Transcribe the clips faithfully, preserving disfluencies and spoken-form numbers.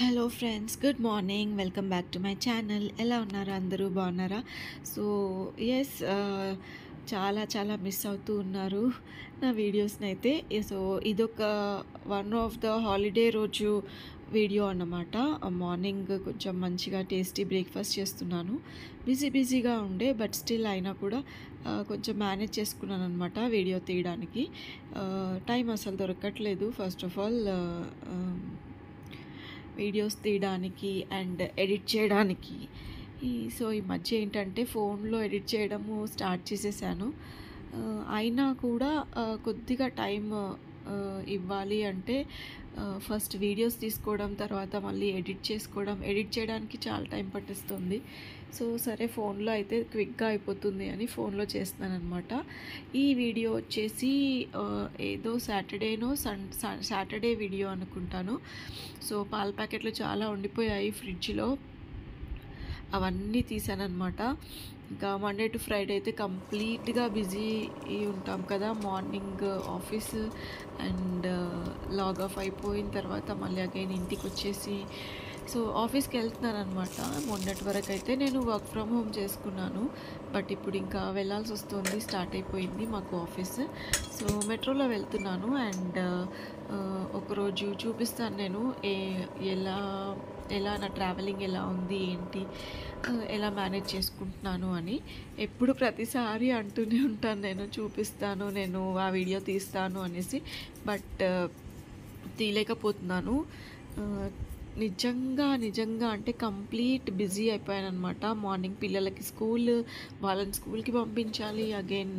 Hello friends, good morning. Welcome back to my channel. ఎలా ఉన్నారు అందరూ? బాగున్నారా? సో ఎస్, చాలా చాలా మిస్ అవుతూ ఉన్నారు నా వీడియోస్ని అయితే. సో ఇదొక వన్ ఆఫ్ ద హాలిడే రోజు వీడియో అన్నమాట. మార్నింగ్ కొంచెం మంచిగా టేస్టీ బ్రేక్ఫాస్ట్ చేస్తున్నాను. బిజీ బిజీగా ఉండే, బట్ స్టిల్ అయినా కూడా కొంచెం మేనేజ్ చేసుకున్నాను అనమాట వీడియో తీయడానికి. టైం అసలు దొరకట్లేదు. ఫస్ట్ ఆఫ్ ఆల్ వీడియోస్ తీయడానికి అండ్ ఎడిట్ చేయడానికి. సో ఈ మధ్య ఏంటంటే ఫోన్లో ఎడిట్ చేయడము స్టార్ట్ చేసేసాను. అయినా కూడా కొద్దిగా టైం ఇవ్వాలి అంటే ఫస్ట్ వీడియోస్ తీసుకోవడం, తర్వాత మళ్ళీ ఎడిట్ చేసుకోవడం, ఎడిట్ చేయడానికి చాలా టైం పట్టేస్తుంది. సో సరే, ఫోన్లో అయితే క్విక్గా అయిపోతుంది అని ఫోన్లో చేస్తున్నాను అనమాట. ఈ వీడియో వచ్చేసి ఏదో సాటర్డేనో సన్ సాటర్డే వీడియో అనుకుంటాను. సో పాల ప్యాకెట్లు చాలా ఉండిపోయాయి ఫ్రిడ్జ్లో, అవన్నీ తీసాను అనమాట. ఇంకా మండే టు ఫ్రైడే అయితే కంప్లీట్గా బిజీ ఉంటాం కదా. Morning office and log off అయిపోయిన తర్వాత మళ్ళీ అగైన్ ఇంటికి వచ్చేసి, సో ఆఫీస్కి వెళ్తున్నాను అనమాట. మొన్నటి వరకు అయితే నేను వర్క్ ఫ్రమ్ హోమ్ చేసుకున్నాను, బట్ ఇప్పుడు ఇంకా వెళ్ళాల్సి వస్తుంది. స్టార్ట్ అయిపోయింది మాకు ఆఫీస్. సో మెట్రోలో వెళ్తున్నాను అండ్ ఒకరోజు చూపిస్తాను నేను ఏ ఎలా ఎలా నా ట్రావెలింగ్ ఎలా ఉంది, ఏంటి, ఎలా మేనేజ్ చేసుకుంటున్నాను అని. ఎప్పుడు ప్రతిసారి అంటూనే ఉంటాను నేను చూపిస్తాను, నేను ఆ వీడియో తీస్తాను అనేసి, బట్ తీయలేకపోతున్నాను. నిజంగా నిజంగా అంటే కంప్లీట్ బిజీ అయిపోయాను అనమాట. మార్నింగ్ పిల్లలకి స్కూల్, వాళ్ళని స్కూల్కి పంపించాలి, అగైన్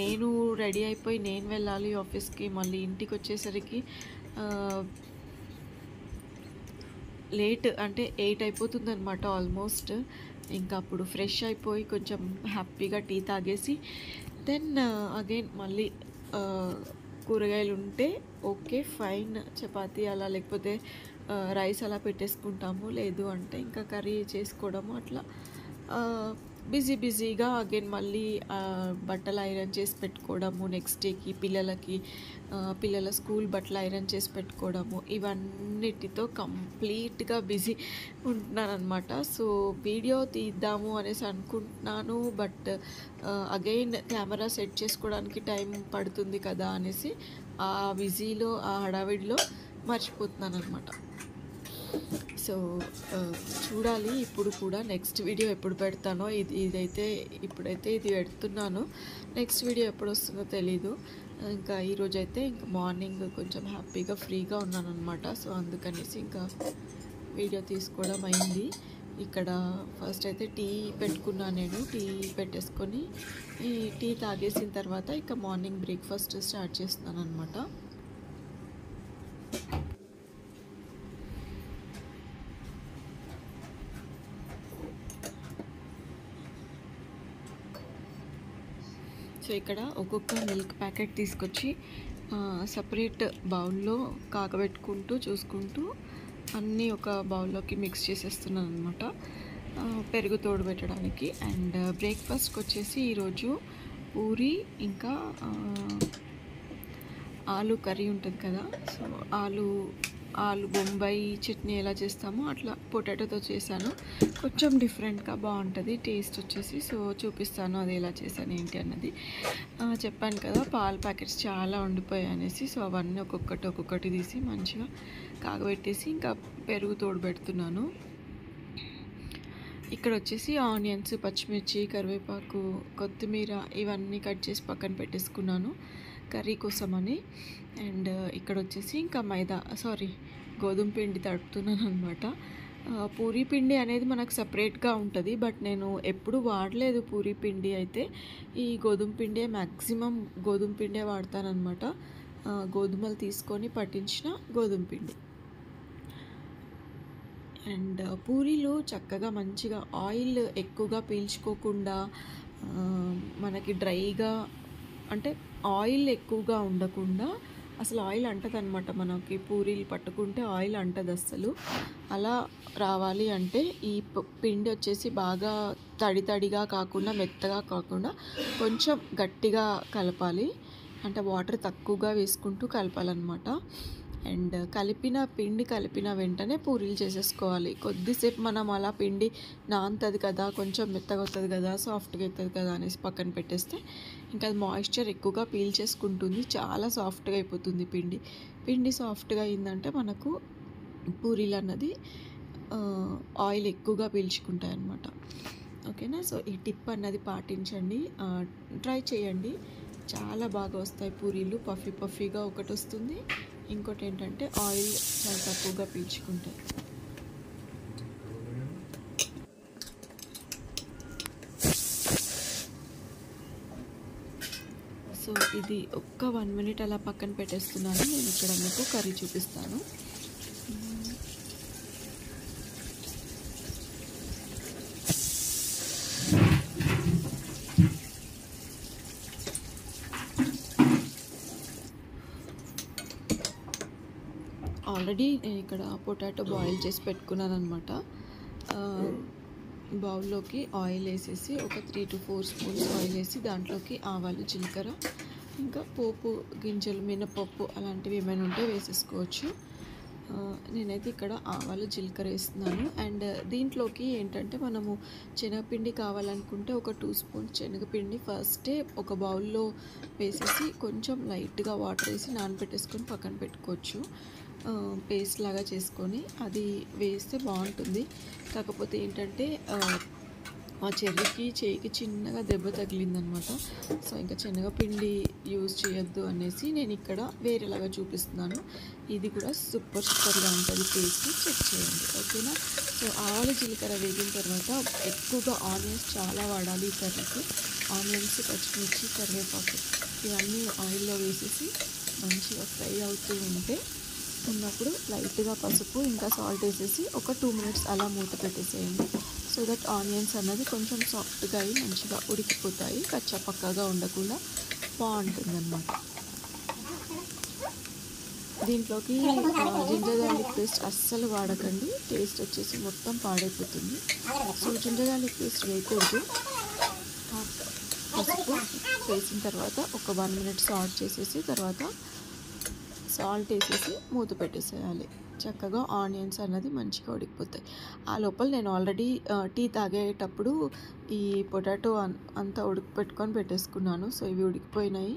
నేను రెడీ అయిపోయి నేను వెళ్ళాలి ఆఫీస్కి. మళ్ళీ ఇంటికి వచ్చేసరికి లేట్, అంటే ఎయిట్ అయిపోతుందన్నమాట ఆల్మోస్ట్. ఇంకా అప్పుడు ఫ్రెష్ అయిపోయి కొంచెం హ్యాపీగా టీ తాగేసి, దెన్ అగైన్ మళ్ళీ కూరగాయలు ఉంటే ఓకే ఫైన్, చపాతీ అలా లేకపోతే రైస్ అలా పెట్టేసుకుంటాము, లేదు అంటే ఇంకా కర్రీ చేసుకోవడము. అట్లా బిజీ బిజీగా అగైన్ మళ్ళీ బట్టలు ఐరన్ చేసి పెట్టుకోవడము, నెక్స్ట్ డేకి పిల్లలకి పిల్లల స్కూల్ బట్టలు ఐరన్ చేసి పెట్టుకోవడము, ఇవన్నిటితో కంప్లీట్గా బిజీ ఉంటున్నాను అనమాట. సో వీడియో తీద్దాము అనేసి అనుకుంటున్నాను, బట్ అగైన్ కెమెరా సెట్ చేసుకోవడానికి టైం పడుతుంది కదా అనేసి ఆ బిజీలో ఆ హడావిడిలో మర్చిపోతున్నాను అనమాట. సో చూడాలి ఇప్పుడు కూడా నెక్స్ట్ వీడియో ఎప్పుడు పెడతానో. ఇది ఇదైతే ఇప్పుడైతే ఇది పెడుతున్నాను, నెక్స్ట్ వీడియో ఎప్పుడు వస్తుందో తెలీదు. ఇంకా ఈరోజైతే ఇంకా మార్నింగ్ కొంచెం హ్యాపీగా ఫ్రీగా ఉన్నాను అనమాట. సో అందుకనేసి ఇంకా వీడియో తీసుకోవడం అయింది. ఇక్కడ ఫస్ట్ అయితే టీ పెట్టుకున్నాను నేను. టీ పెట్టేసుకొని ఈ టీ తాగేసిన తర్వాత ఇంకా మార్నింగ్ బ్రేక్ఫాస్ట్ స్టార్ట్ చేస్తున్నాను అనమాట. సో ఇక్కడ ఒక్కొక్క మిల్క్ ప్యాకెట్ తీసుకొచ్చి సపరేట్ బౌల్లో కాగబెట్టుకుంటూ చూసుకుంటూ అన్నీ ఒక బౌల్లోకి మిక్స్ చేసేస్తున్నాను అనమాట, పెరుగు తోడు పెట్టడానికి. అండ్ బ్రేక్ఫాస్ట్కి వచ్చేసి ఈరోజు పూరి ఇంకా ఆలు కర్రీ ఉంటుంది కదా. సో ఆలు ఆలు బొంబాయి చట్నీ ఎలా చేస్తామో అట్లా పొటాటోతో చేశాను. కొంచెం డిఫరెంట్గా బాగుంటుంది టేస్ట్ వచ్చేసి. సో చూపిస్తాను అది ఎలా చేశాను ఏంటి అన్నది. చెప్పాను కదా పాల ప్యాకెట్స్ చాలా ఉండిపోయాయి అనేసి, సో అవన్నీ ఒక్కొక్కటి ఒక్కొక్కటి తీసి మంచిగా కాగబెట్టేసి ఇంకా పెరుగు తోడు పెడుతున్నాను. ఇక్కడ వచ్చేసి ఆనియన్స్, పచ్చిమిర్చి, కరివేపాకు, కొత్తిమీర ఇవన్నీ కట్ చేసి పక్కన పెట్టేసుకున్నాను కర్రీ కోసమని. అండ్ ఇక్కడ వచ్చేసి ఇంకా మైదా, సారీ గోధుమ పిండి తడుపుతున్నాను అనమాట. పూరీ పిండి అనేది మనకు సపరేట్గా ఉంటుంది, బట్ నేను ఎప్పుడు వాడలేదు పూరీ పిండి అయితే. ఈ గోధుమ పిండే మ్యాక్సిమం గోధుమ పిండే వాడతానమాట. గోధుమలు తీసుకొని పట్టించిన గోధుమ పిండి. అండ్ పూరీలు చక్కగా మంచిగా ఆయిల్ ఎక్కువగా పీల్చుకోకుండా, మనకి డ్రైగా అంటే ఆయిల్ ఎక్కువగా ఉండకుండా, అసలు ఆయిల్ అంటది అనమాట మనకి పూరీలు పట్టుకుంటే ఆయిల్ అంటది అస్సలు. అలా రావాలి అంటే ఈ పిండి వచ్చేసి బాగా తడి తడిగా కాకుండా, మెత్తగా కాకుండా కొంచెం గట్టిగా కలపాలి. అంటే వాటర్ తక్కువగా వేసుకుంటూ కలపాలన్నమాట. అండ్ కలిపిన పిండి కలిపిన వెంటనే పూరీలు చేసేసుకోవాలి. కొద్దిసేపు మనం అలా పిండి నాంతది కదా, కొంచెం మెత్తగా అవుతుంది కదా, సాఫ్ట్గా అవుతుంది కదా అనేసి పక్కన పెట్టేస్తే ఇంకా అది మాయిశ్చర్ ఎక్కువగా పీల్ చేసుకుంటుంది, చాలా సాఫ్ట్గా అయిపోతుంది పిండి. పిండి సాఫ్ట్గా అయిందంటే మనకు పూరీలు అన్నది ఆయిల్ ఎక్కువగా పీల్చుకుంటాయి అన్నమాట. ఓకేనా? సో ఈ టిప్ అన్నది పాటించండి, ట్రై చేయండి, చాలా బాగా వస్తాయి పూరీలు. పఫీ పఫీగా ఒకటి వస్తుంది, ఇంకోటి ఏంటంటే ఆయిల్ చాలా తక్కువగా పీల్చుకుంటాయి. సో ఇది ఒక్క వన్ మినిట్ అలా పక్కన పెట్టేస్తున్నాను. నేను ఇక్కడ మీకు కర్రీ చూపిస్తాను. ఆల్రెడీ నేను ఇక్కడ పొటాటో బాయిల్ చేసి పెట్టుకున్నాను అనమాట. బౌల్లోకి ఆయిల్ వేసేసి ఒక three to four spoons oil వేసి దాంట్లోకి ఆవాలు, జీలకర్ర, ఇంకా పోపు గింజలు, మినపప్పు అలాంటివి ఏమైనా ఉంటే వేసేసుకోవచ్చు. నేనైతే ఇక్కడ ఆవాలు, జీలకర్ర వేస్తున్నాను. అండ్ దీంట్లోకి ఏంటంటే మనము శనగపిండి కావాలనుకుంటే ఒక టూ స్పూన్స్ శనగపిండి ఫస్టే ఒక బౌల్లో వేసేసి కొంచెం లైట్గా వాటర్ వేసి నానబెట్టేసుకొని పక్కన పెట్టుకోవచ్చు. పేస్ట్ లాగా చేసుకొని అది వేస్తే బాగుంటుంది. కాకపోతే ఏంటంటే మా చెల్లికి చేయికి చిన్నగా దెబ్బ తగిలిందనమాట. సో ఇంకా శనగపిండి యూజ్ చేయొద్దు అనేసి నేను ఇక్కడ వేరేలాగా చూపిస్తున్నాను. ఇది కూడా సూపర్ సూపర్గా ఉంటుంది, పేస్ట్ చెక్ చేయండి. ఓకేనా? సో ఆవాలు, జీలకర్ర వేగిన తర్వాత ఎక్కువగా ఆనియన్స్ చాలా వాడాలి ఈ కర్రీకి. ఆనియన్స్, పచ్చిమిర్చి, కరివేపాకు ఇవన్నీ ఆయిల్లో వేసేసి మంచిగా ఫ్రై అవుతూ ఉంటే ఉన్నప్పుడు లైట్గా పసుపు ఇంకా సాల్ట్ వేసేసి ఒక టూ మినిట్స్ అలా మూత పెట్టేసేయండి. సో దట్ ఆనియన్స్ అన్నది కొంచెం సాఫ్ట్గా అయ్యి మంచిగా ఉడికిపోతాయి, కచ్చా పక్కాగా ఉండకుండా బాగుంటుందన్నమాట. దీంట్లోకి జింజర్ గార్లిక్ పేస్ట్ అస్సలు వాడకండి, టేస్ట్ వచ్చేసి మొత్తం పాడైపోతుంది. సో జింజర్ గార్లిక్ పేస్ట్ వేయకూడదు. పసుపు వేసిన తర్వాత ఒక వన్ మినిట్ సాల్ట్ చేసేసి తర్వాత సాల్ట్ వేసేసి మూత పెట్టేసేయాలి. చక్కగా ఆనియన్స్ అన్నది మంచిగా ఉడికిపోతాయి. ఆ లోపల నేను ఆల్రెడీ టీ తాగేటప్పుడు ఈ పొటాటో అంతా ఉడికి పెట్టుకొని పెట్టేసుకున్నాను. సో ఇవి ఉడికిపోయినాయి.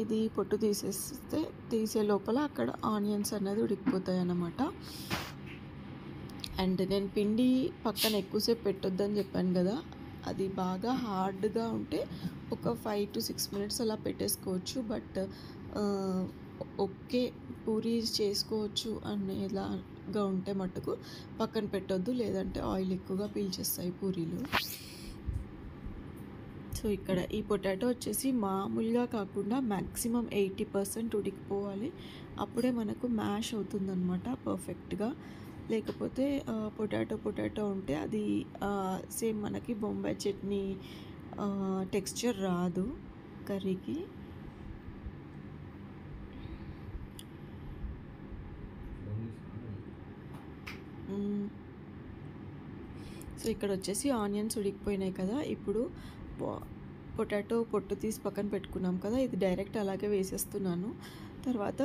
ఇది పొట్టు తీసేస్తే తీసే లోపల అక్కడ ఆనియన్స్ అన్నది ఉడికిపోతాయి అన్నమాట. అండ్ నేను పిండి పక్కన ఎక్కువసేపు పెట్టొద్దని చెప్పాను కదా, అది బాగా హార్డ్గా ఉంటే ఒక ఫైవ్ టు సిక్స్ మినిట్స్ అలా పెట్టేసుకోవచ్చు. బట్ ఓకే పూరీస్ చేసుకోవచ్చు అనేలాగా ఉంటే మట్టుకు పక్కన పెట్టొద్దు, లేదంటే ఆయిల్ ఎక్కువగా పీల్చేస్తాయి పూరీలు. సో ఇక్కడ ఈ పొటాటో వచ్చేసి మామూలుగా కాకుండా మ్యాక్సిమం ఎయిటీ పర్సెంట్ ఉడికిపోవాలి, అప్పుడే మనకు మ్యాష్ అవుతుందన్నమాట పర్ఫెక్ట్గా. లేకపోతే పొటాటో పొటాటో ఉంటే అది సేమ్ మనకి బొంబాయి చట్నీ టెక్స్చర్ రాదు కర్రీకి. సో ఇక్కడ వచ్చేసి ఆనియన్స్ ఉడికిపోయినాయి కదా. ఇప్పుడు పొటాటో పొట్టు తీసి పక్కన పెట్టుకున్నాం కదా, ఇది డైరెక్ట్ అలాగే వేసేస్తున్నాను. తర్వాత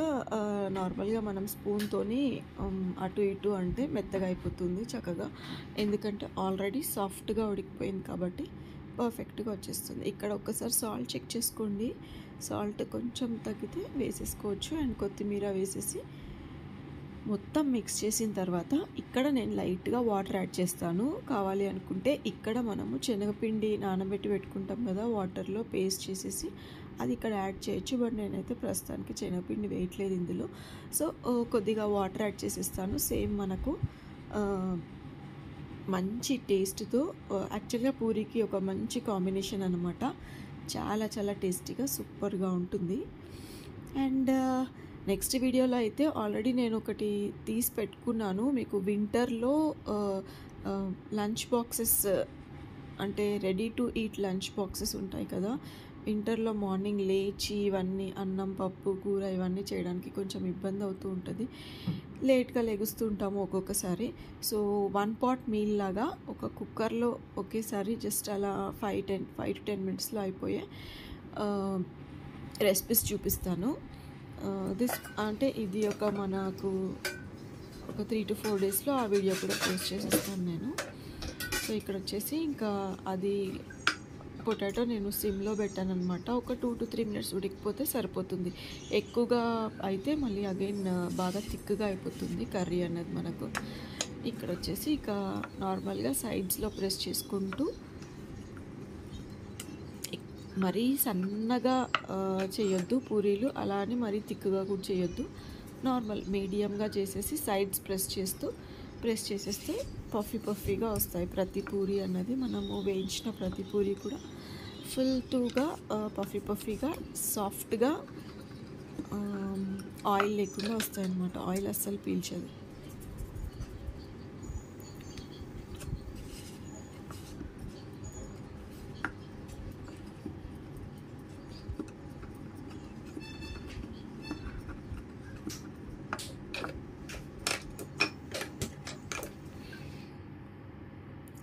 నార్మల్గా మనం స్పూన్తోని అటు ఇటు అంటే మెత్తగా అయిపోతుంది చక్కగా, ఎందుకంటే ఆల్రెడీ సాఫ్ట్గా ఉడికిపోయింది కాబట్టి పర్ఫెక్ట్గా వచ్చేస్తుంది. ఇక్కడ ఒక్కసారి సాల్ట్ చెక్ చేసుకోండి, సాల్ట్ కొంచెం తగ్గితే వేసేసుకోవచ్చు. అండ్ కొత్తిమీర వేసేసి మొత్తం మిక్స్ చేసిన తర్వాత ఇక్కడ నేను లైట్గా వాటర్ యాడ్ చేస్తాను. కావాలి అనుకుంటే ఇక్కడ మనము శనగపిండి నానబెట్టి పెట్టుకుంటాం కదా, వాటర్లో పేస్ట్ చేసేసి అది ఇక్కడ యాడ్ చేయొచ్చు. బట్ నేనైతే ప్రస్తుతానికి శనగపిండి వేయట్లేదు ఇందులో. సో కొద్దిగా వాటర్ యాడ్ చేసేస్తాను. సేమ్ మనకు మంచి టేస్ట్తో, యాక్చువల్గా పూరీకి ఒక మంచి కాంబినేషన్ అన్నమాట. చాలా చాలా టేస్టీగా సూపర్గా ఉంటుంది. అండ్ నెక్స్ట్ వీడియోలో అయితే ఆల్రెడీ నేను ఒకటి తీసి పెట్టుకున్నాను మీకు, వింటర్లో లంచ్ బాక్సెస్ అంటే ready to eat lunch boxes ఉంటాయి కదా. వింటర్లో మార్నింగ్ లేచి ఇవన్నీ అన్నం, పప్పు, కూర ఇవన్నీ చేయడానికి కొంచెం ఇబ్బంది అవుతూ ఉంటుంది, లేట్గా లెగుస్తూ ఉంటాము ఒక్కొక్కసారి. సో వన్ పాట్ మీల్ లాగా ఒక కుక్కర్లో ఒకేసారి జస్ట్ అలా five ten five to ten మినిట్స్లో అయిపోయే రెసిపీస్ చూపిస్తాను. Uh, this ante idi oka manaku oka three to four days lo aa video kuda post chesistanu nenu. So ikkada vachesi inka adi potato nenu sim lo bettanu annamata oka two to three minutes udikipothe saripothundi. Ekkuva aithe malli again baga thick ga aipothundi curry anadi manaku. Ikkada vachesi ikka normal ga sides lo press cheskuntu మరీ సన్నగా చేయొద్దు పూరీలు, అలానే మరీ తిక్కుగా కూడా చేయొద్దు, normal మీడియంగా చేసేసి సైడ్స్ ప్రెస్ చేస్తూ ప్రెస్ చేసేస్తే పఫీ పఫీగా వస్తాయి. ప్రతి పూరీ అన్నది మనము వేయించిన ప్రతి పూరీ కూడా ఫుల్ టూగా పఫీ పఫీగా సాఫ్ట్గా ఆయిల్ లేకుండా వస్తాయి అన్నమాట. ఆయిల్ అస్సలు పీల్చదు.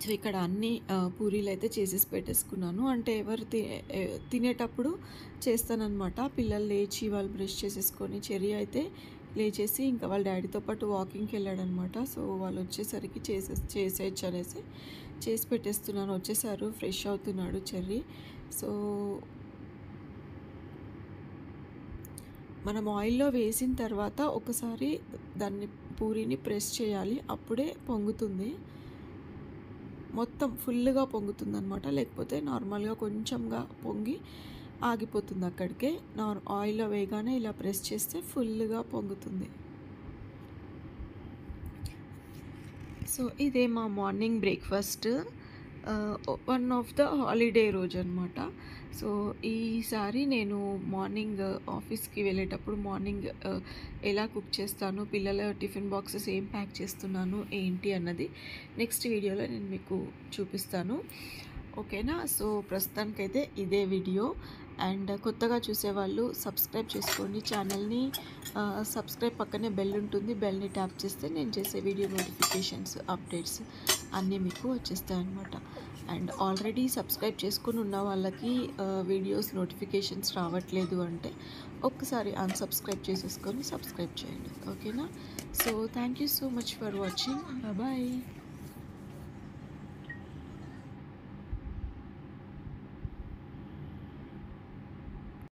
సో ఇక్కడ అన్ని పూరీలు అయితే చేసేసి పెట్టేసుకున్నాను. అంటే ఎవరు తినేటప్పుడు చేస్తానన్నమాట. పిల్లలు లేచి వాళ్ళు బ్రష్ చేసేసుకొని, చెర్రీ అయితే లేచేసి ఇంకా వాళ్ళ డాడీతో పాటు వాకింగ్కి వెళ్ళాడనమాట. సో వాళ్ళు వచ్చేసరికి చేసే చేసేయచ్చు అనేసి చేసి పెట్టేస్తున్నాను. వచ్చేసారు, ఫ్రెష్ అవుతున్నాడు చెర్రీ. సో మనం ఆయిల్లో వేసిన తర్వాత ఒకసారి దాన్ని పూరీని ప్రెస్ చేయాలి, అప్పుడే పొంగుతుంది. మొత్తం ఫుల్గా పొంగుతుంది అనమాట. లేకపోతే నార్మల్గా కొంచెంగా పొంగి ఆగిపోతుంది అక్కడికే. నార్ ఆయిల్లో వేయగానే ఇలా ప్రెస్ చేస్తే ఫుల్గా పొంగుతుంది. సో ఇదే మా morning breakfast, one of the holiday రోజు అనమాట. సో ఈసారి నేను మార్నింగ్ ఆఫీస్కి వెళ్ళేటప్పుడు మార్నింగ్ ఎలా కుక్ చేస్తాను, పిల్లల టిఫిన్ బాక్సెస్ ఏం ప్యాక్ చేస్తున్నాను ఏంటి అన్నది నెక్స్ట్ వీడియోలో నేను మీకు చూపిస్తాను, ఓకేనా? సో ప్రస్తుతానికైతే ఇదే వీడియో. అండ్ కొత్తగా చూసేవాళ్ళు సబ్స్క్రైబ్ చేసుకోండి ఛానల్ని. సబ్స్క్రైబ్ పక్కనే బెల్ ఉంటుంది, బెల్ని ట్యాప్ చేస్తే నేను చేసే వీడియో నోటిఫికేషన్స్ అప్డేట్స్ అన్నీ మీకు వచ్చేస్తాయి అన్నమాట. అండ్ ఆల్రెడీ సబ్స్క్రైబ్ చేసుకుని ఉన్న వాళ్ళకి వీడియోస్ నోటిఫికేషన్స్ రావట్లేదు అంటే ఒక్కసారి అన్సబ్స్క్రైబ్ చేసేసుకొని సబ్స్క్రైబ్ చేయండి, ఓకేనా? So thank you so much for watching. Bye bye.